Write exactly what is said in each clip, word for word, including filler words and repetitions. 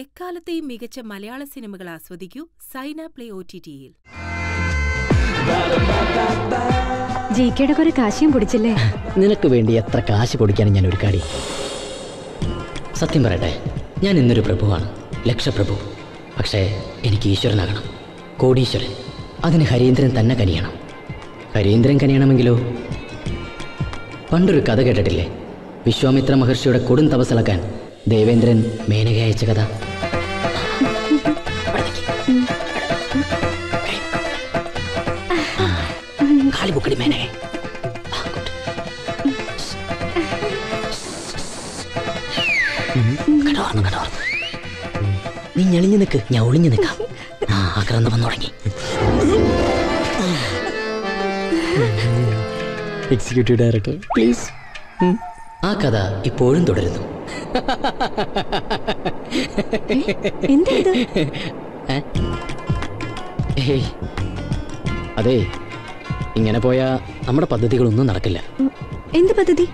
എക്കാലത്തെയും മികച്ച മലയാള സിനിമകൾ ആസ്വദിക്കൂ സൈന പ്ലേ ഒടിടിയിൽ. ജികെയുടെ കുറെ കാശിയും പിടിച്ചില്ലേ? നിനക്ക് വേണ്ടി എത്ര കാശ് കൊടുക്കാനും ഞാൻ ഒരു കാടി. സത്യം പറയട്ടെ, ഞാൻ ഇന്നൊരു പ്രഭുവാണ്, ലക്ഷപ്രഭു. പക്ഷേ എനിക്ക് ഈശ്വരനാകണം, കോടീശ്വരൻ. അതിന് ഹരീന്ദ്രൻ തന്നെ കനിയണം. ഹരീന്ദ്രൻ കനിയണമെങ്കിലോ, പണ്ടൊരു കഥ കേട്ടിട്ടില്ലേ, വിശ്വാമിത്ര മഹർഷിയുടെ കൊടും തപസ്സിളക്കാൻ ദേവേന്ദ്രൻ മേനകയെ അയച്ച കഥ. നീ ഞെളിഞ്ഞു നിൽക്ക്, ഞാൻ ഒളിഞ്ഞു നിൽക്കാം. ആ ആക്രാന്തം വന്നു തുടങ്ങി. Executive director please. ആ കഥ ഇപ്പോഴും തുടരുന്നു. അതെ, ഇങ്ങനെ പോയാ നമ്മുടെ പദ്ധതികളൊന്നും നടക്കില്ല. എന്ത് പദ്ധതി?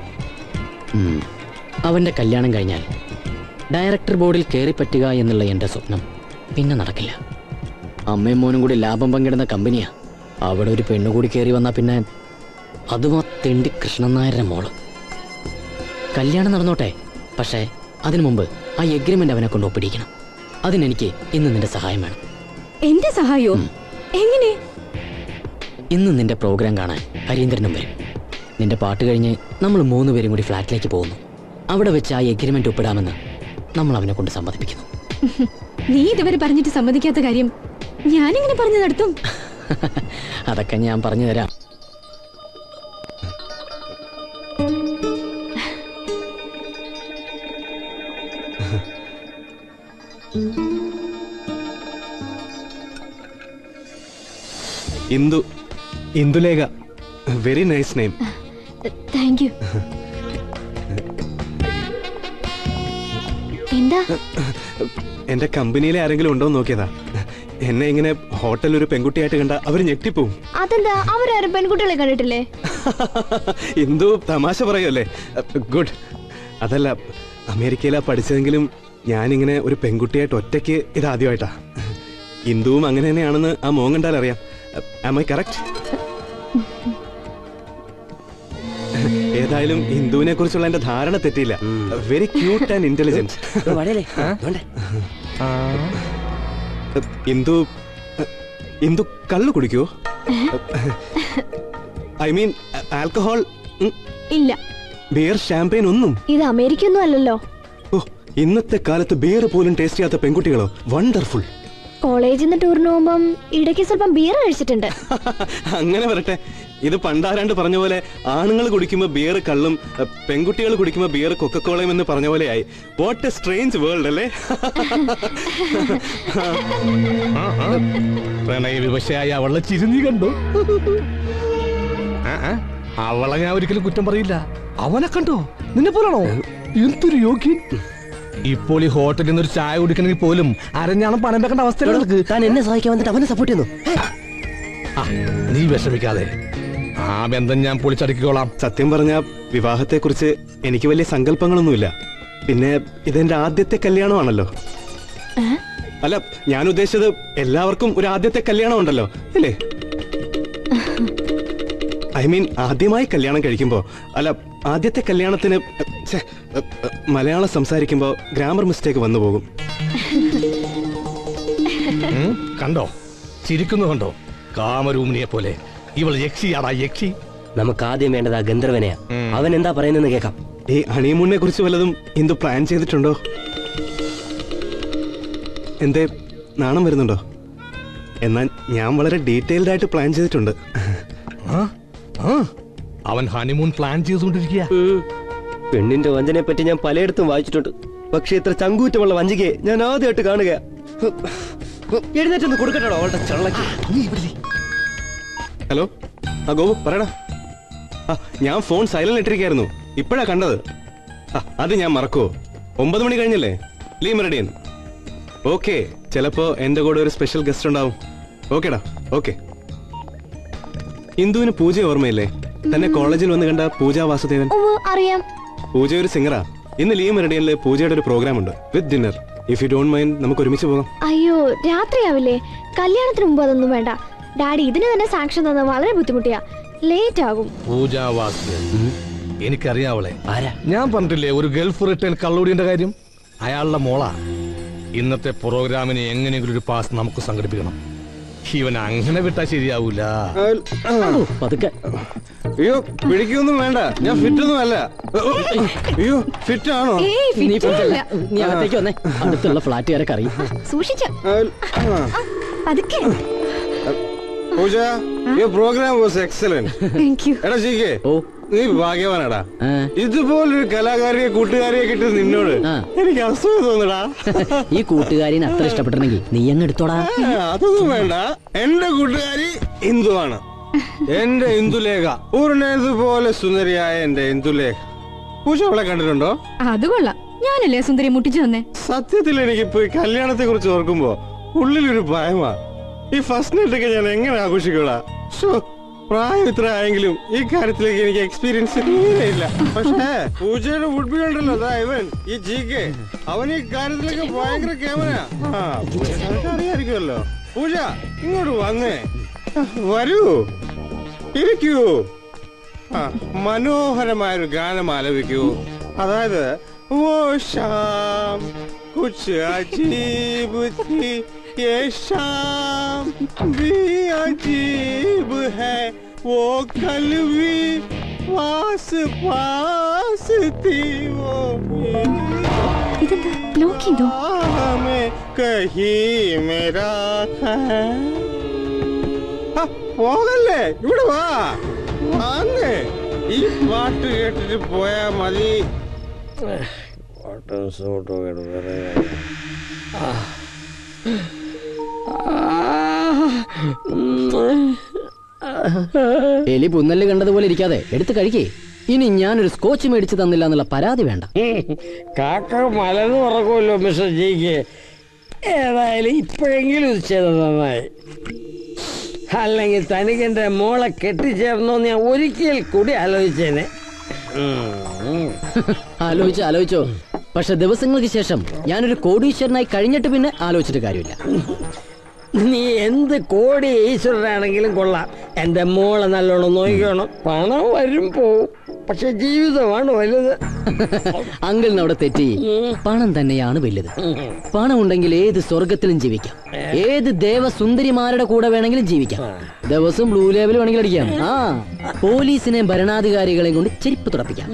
അവന്റെ കല്യാണം കഴിഞ്ഞാൽ ഡയറക്ടർ ബോർഡിൽ കയറിപ്പറ്റുക എന്നുള്ള എന്റെ സ്വപ്നം പിന്നെ നടക്കില്ല. അമ്മയും മോനും കൂടി ലാഭം പങ്കിടുന്ന കമ്പനിയാ. അവിടെ ഒരു പെണ്ണുകൂടി കയറി വന്നാ പിന്നെ അതും ആ തെണ്ടി കൃഷ്ണൻ നായരുടെ മോള്. കല്യാണം നടന്നോട്ടെ, പക്ഷേ അതിനു മുമ്പ് ആ എഗ്രിമെന്റ് അവനെ കൊണ്ട് ഒപ്പിടിക്കണം. അതിനെനിക്ക് ഇന്ന് നിന്റെ സഹായം വേണം. എന്റെ സഹായം? എങ്ങനെ? ഇന്ന് നിന്റെ പ്രോഗ്രാം കാണാൻ ഹരീന്ദ്രനും വരും. നിന്റെ പാട്ട് കഴിഞ്ഞ് നമ്മൾ മൂന്ന് പേരും കൂടി ഫ്ലാറ്റിലേക്ക് പോകുന്നു. അവിടെ വെച്ച് ആ എഗ്രിമെന്റ് ഒപ്പിടാമെന്ന് നമ്മൾ അവനെ കൊണ്ട് സമ്മതിപ്പിക്കുന്നു. നീ ഇതുവരെ പറഞ്ഞിട്ട് സമ്മതിക്കാത്ത കാര്യം ഞാനിങ്ങനെ പറഞ്ഞു നടത്തും? അതൊക്കെ ഞാൻ പറഞ്ഞു തരാം. Indu, Indulekha, very nice name. Thank you. എന്താ? എന്റെ കമ്പനിയിലെ ആരെങ്കിലും ഉണ്ടോ എന്ന് നോക്കിയതാ. എന്നെ ഇങ്ങനെ ഹോട്ടലിൽ ഒരു പെൺകുട്ടിയായിട്ട് കണ്ട അവർ ഞെട്ടിപ്പോവും. അതെന്താ, അവരാരും പെൺകുട്ടികളെ കണ്ടിട്ടില്ലേ? ഇന്ദു തമാശ പറയല്ലേ? ഗുഡ്. അതല്ല, അമേരിക്കയിലാ പഠിച്ചതെങ്കിലും ഞാനിങ്ങനെ ഒരു പെൺകുട്ടിയായിട്ട് ഒറ്റയ്ക്ക് ഇതാദ്യമായിട്ടാ. ഇന്ദുവും അങ്ങനെ തന്നെയാണെന്ന് ആ മോൻ കണ്ടാൽ അറിയാം. Am I correct? ഏതായാലും ഇന്ദുവിനെ കുറിച്ചുള്ള എന്റെ ധാരണ തെറ്റിയില്ല. Very cute and intelligent. Indu Indu കള്ളു കുടിക്കോ? I mean alcohol? ഇല്ല. ബിയർ, ഷാംപെയിൻ ഒന്നും? ഇത് അമേരിക്ക ഒന്നും അല്ലല്ലോ. ഇന്നത്തെ കാലത്ത് ബിയർ പോലും ടേസ്റ്റ് ചെയ്യാത്ത പെൺകുട്ടികളോ? വണ്ടർഫുൾ. കോളേജിൽ നിന്ന് ടൂറിന് പോകുമ്പം ഇടയ്ക്ക് സ്വല്പം ബിയർ കഴിച്ചിട്ടുണ്ട്. അങ്ങനെ വരട്ടെ. ഇത് പണ്ടാരാണ്ട് പറഞ്ഞ പോലെ ആണുങ്ങൾ കുടിക്കുമ്പോൾ ബിയർ കള്ളും പെൺകുട്ടികൾ കുടിക്കുമ്പോൾ ബിയർ കൊക്കക്കോളയും എന്ന് പറഞ്ഞ പോലെയായി. വാട്ട് എ സ്ട്രേഞ്ച് വേൾഡ് അല്ലേ? പ്രണയ വിവശയായ അവളെ ചിരിഞ്ഞു കണ്ടോ? അവളെ ഞാൻ ഒരിക്കലും കുറ്റം പറയില്ല. അവനെ കണ്ടോ? നിന്നെ പോലാണോ? എന്തൊരു യോഗ്യൻ. ഇപ്പോൾ ഈ ഹോട്ടലിൽ നിന്നൊരു ചായ കുടിക്കണമെങ്കിൽ പോലും അരഞ്ഞാണം പണം വെക്കേണ്ട അവസ്ഥയിലേക്ക് താൻ എന്നെ സഹായിക്കാൻ വന്നിട്ട് അവനെ സപ്പോർട്ട് ചെയ്യുന്നു. നീ വിഷമിക്കാതെ, ആ ബന്ധം ഞാൻ പൊളിച്ചടുക്കിക്കോളാം. സത്യം പറഞ്ഞ വിവാഹത്തെ കുറിച്ച് എനിക്ക് വലിയ സങ്കല്പങ്ങളൊന്നുമില്ല. പിന്നെ ഇതെന്റെ ആദ്യത്തെ കല്യാണമാണല്ലോ. അല്ല, ഞാൻ ഉദ്ദേശിച്ചത് എല്ലാവർക്കും ഒരു ആദ്യത്തെ കല്യാണം ഉണ്ടല്ലോ അല്ലേ? ഐ മീൻ ആദ്യമായി കല്യാണം കഴിക്കുമ്പോ. അല്ല, ആദ്യത്തെ കല്യാണത്തിന് മലയാളം സംസാരിക്കുമ്പോ ഗ്രാമർ മിസ്റ്റേക്ക് വന്നു പോകും. കണ്ടോ ചിരിക്കുന്നു, കണ്ടോ കാമരൂമിനിയെ പോലെ. ഇവൾ യക്ഷിയാടാ, യക്ഷി. നമുക്ക് ആദ്യം വേണ്ടത് ആ ഗന്ധർവനെയാ. അവൻ എന്താ പറയുന്നതെന്ന് കേൾക്കാം. ഈ ഹണിമൂണിനെ കുറിച്ച് വല്ലതും ഇന്ദു പ്ലാൻ ചെയ്തിട്ടുണ്ടോ? എന്തേ നാണം വരുന്നുണ്ടോ? എന്നാൽ ഞാൻ വളരെ ഡീറ്റെയിൽഡ് ആയിട്ട് പ്ലാൻ ചെയ്തിട്ടുണ്ട്. അവൻ ഹണിമൂൺ പ്ലാൻ ചെയ്തുകൊണ്ടിരിക്കുക. പെണ്ണിന്റെ വഞ്ചനയെ പറ്റി ഞാൻ പലയിടത്തും വായിച്ചിട്ടുണ്ട്. പക്ഷെ ഇത്ര ചങ്കൂറ്റമുള്ള വഞ്ചികയെ ഞാൻ ആദ്യമായിട്ട് കാണുക. എഴുന്നേറ്റൊന്ന് കൊടുക്കട്ടോ അവളുടെ ചള്ളക്ക്. ഹലോ, ആ ഗോപു പറയടാ. ആ ഞാൻ ഫോൺ സൈലന്റ് ഇട്ടിരിക്കായിരുന്നു, ഇപ്പോഴാ കണ്ടത്. ആ അത് ഞാൻ മറക്കുവോ? ഒമ്പത് മണി കഴിഞ്ഞല്ലേ? Leave Meridian. ഓക്കെ, ചിലപ്പോ എന്റെ കൂടെ ഒരു സ്പെഷ്യൽ ഗസ്റ്റ് ഉണ്ടാവും. ഓക്കേടാ. ഓക്കെ. ഇന്ദുവിന് പൂജ ഓർമ്മയില്ലേ? തന്നെ കോളേജിൽ വന്ന് കണ്ട പൂജ വാസുദേവൻ. അറിയാം, പൂജ ഒരു സിംഗറാ. ഇന്ന് ലീവ് മെറിഡിയനിൽ പൂജയുടെ ഒരു പ്രോഗ്രാം ഉണ്ട് with dinner. If you don't mind, we will go. Ayyo, Rathriavile. Kalyanathinum bodonnu venda. Daddy, idinu thanne sanction thanna valare buddhimuttiya. Late agum. Pooja Vasu. Enikkariyavale. Ara. Njan pannille oru girlfriend kalludiyinte karyam. Ayalude mola. Innathe programine engenengilum oru pass namukku sanghadipikkanam. Even angane vitta seriyavilla. Adu padukke. Ayyo, pidikkonnu venda. Njan fit onnu alla. Ayyo, fit aano? Hey, fit alla. Ni agathekku vanne. Aduthulla flat yare kari. Sushichu. Padukke. Pooja, your program was excellent. Thank you. Eda G K. Oh. You are a good person. You are a good person. You are a good person. You are a good person. You are a good person. You are a good person. You are I am trying to experience it. I would be alive. It's G K. I want to get a fire camera. Pooja, you do one day. What do you Manu had a mile gun a mile with you. Another, oh, sham. Kuchachi with me. Yes, sham. Be a वो कल भी पास पास थी वो इधर लोग की दो हमें कहीं मेरा ख्याल हाँ वो गले इधर वाह आने ये बात ये तेरे बोया मरी वाटर सोट हो गया Eli Punali under the Volikade, Edit the Kariki. In Yan is coaching medicine on the Lana Paradi Vanda. Kaka, Malan or a goal of Mister J K. And I eat Pringle Cheddar. Halling is tiny and the more like Ketty Jernonia would kill Kudi Aloicene. Aloic Aloico. But there was a single session. Yan is a codician like Karina to be an Aloic to Garilla. Ni end the code is running in Gola and the mole and the Lono Pano, I didn't go. But she gives the one over the Uncle Noda Teti Panan than Yana Village. Panundangile, the Sorgatil in Jivica. Eh, the Deva Sundari Mara Koda Vanangil Jivica. There was some blue level on Gilliam. Ah, police in a Barana the Garigal Chiriputrapica.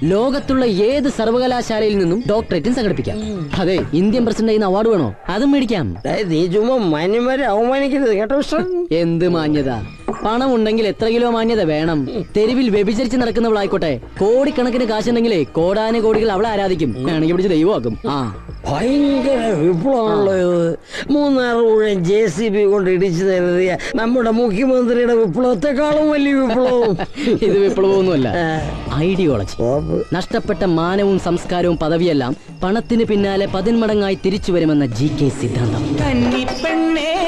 Logatula, ye the Sarvagala Sharilin, doctorate in Sagapica. Hade, Indian person in Awaduano, Adam Medicam. The Juma. How many kids get us in the Manada? Pana Mundangi, Tragilo Mania, the Venom. Terrible baby church in the Rakan of Laikote. Cody Kanaka Kashanangle, Koda and Godical Avadikim, and give it to the Yogam. Ah, Pine Munar and J C B would reach the area. Namada Mukim on the red of a plot. The column will you blow? It's a plonula. Ideology. Nastapata Manum, Samskarium Padavialam, Panatinipinale, Padin Madangai, Tirichuvereman, G K Siddham. Hey!